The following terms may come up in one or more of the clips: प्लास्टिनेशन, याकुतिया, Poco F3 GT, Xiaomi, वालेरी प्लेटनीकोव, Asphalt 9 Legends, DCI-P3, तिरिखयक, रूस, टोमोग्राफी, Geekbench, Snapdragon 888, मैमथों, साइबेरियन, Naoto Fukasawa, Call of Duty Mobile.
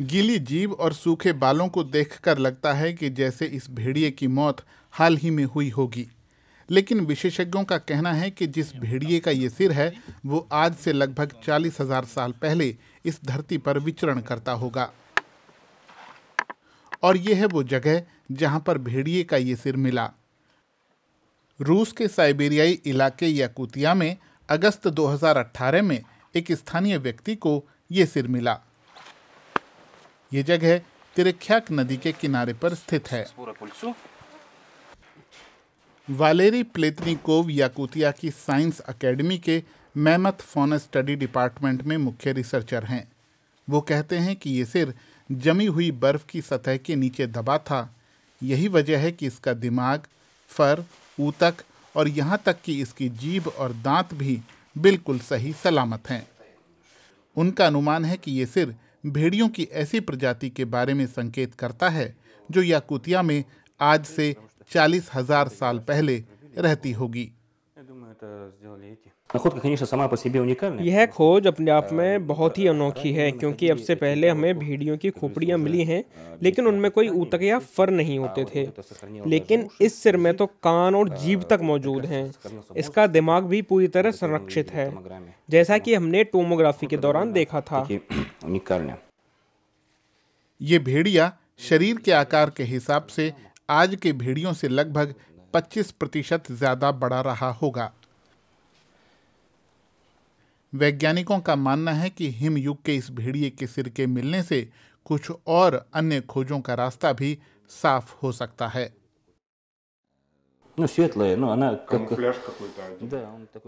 गीली जीभ और सूखे बालों को देखकर लगता है कि जैसे इस भेड़िए की मौत हाल ही में हुई होगी, लेकिन विशेषज्ञों का कहना है कि जिस भेड़िए का ये सिर है वो आज से लगभग 40,000 साल पहले इस धरती पर विचरण करता होगा। और ये है वो जगह जहां पर भेड़िए का ये सिर मिला। रूस के साइबेरियाई इलाके याकुतिया में अगस्त 2018 में एक स्थानीय व्यक्ति को ये सिर मिला। ये जगह तिरिखयक नदी के किनारे पर स्थित है। वालेरी प्लेटनीकोव याकुतिया की साइंस एकेडमी के मैमथ फौना स्टडी डिपार्टमेंट में मुख्य रिसर्चर हैं। वो कहते हैं कि ये सिर जमी हुई बर्फ की सतह के नीचे दबा था। यही वजह है कि इसका दिमाग, फर, ऊतक और यहाँ तक कि इसकी जीभ और दांत भी बिल्कुल सही सलामत हैं। उनका अनुमान है कि ये सिर भेड़ियों की ऐसी प्रजाति के बारे में संकेत करता है जो याकुतिया में आज से 40,000 साल पहले रहती होगी। यह खोज अपने आप में बहुत ही अनोखी है, क्योंकि अब से पहले हमें भेड़ियों की खोपड़ियां मिली हैं, लेकिन उनमें कोई ऊतक या फर नहीं होते थे, लेकिन इस सिर में तो कान और जीभ तक मौजूद हैं। इसका दिमाग भी पूरी तरह संरक्षित है, जैसा कि हमने टोमोग्राफी के दौरान देखा था। ये भेड़िया शरीर के आकार के हिसाब से आज के भेड़ियों से लगभग 25% ज्यादा बढ़ा रहा होगा। वैज्ञानिकों का मानना है कि हिमयुग के इस भेड़िए के सिर के मिलने से कुछ और अन्य खोजों का रास्ता भी साफ हो सकता है।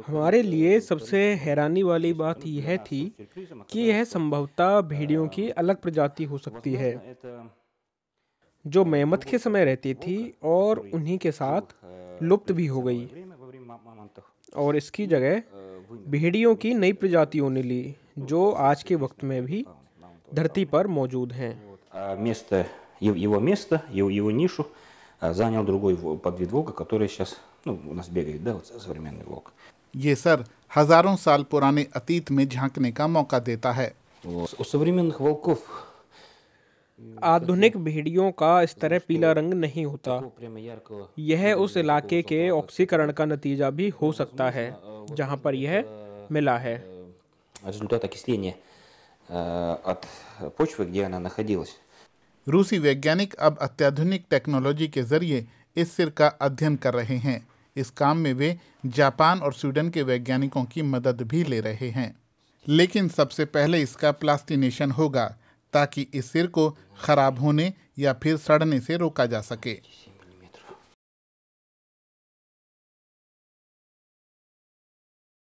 हमारे लिए सबसे हैरानी वाली बात यह थी कि यह संभवतः भेड़ियों की अलग प्रजाति हो सकती है जो मेमथ के समय रहती थी और उन्हीं के साथ लुप्त भी हो गई, और इसकी जगह भेड़ियों की नई प्रजातियों ने ली जो आज के वक्त में भी धरती पर मौजूद हैं। ये सर हजारों साल पुराने अतीत में झांकने का मौका देता है। आधुनिक भेड़ियों का इस तरह पीला रंग नहीं होता। यह उस इलाके के ऑक्सीकरण का नतीजा भी हो सकता है जहां पर यह मिला है। रूसी वैज्ञानिक अब अत्याधुनिक टेक्नोलॉजी के जरिए इस सिर का अध्ययन कर रहे हैं। इस काम में वे जापान और स्वीडन के वैज्ञानिकों की मदद भी ले रहे हैं, लेकिन सबसे पहले इसका प्लास्टिनेशन होगा ताकि इस सिर को खराब होने या फिर सड़ने से रोका जा सके।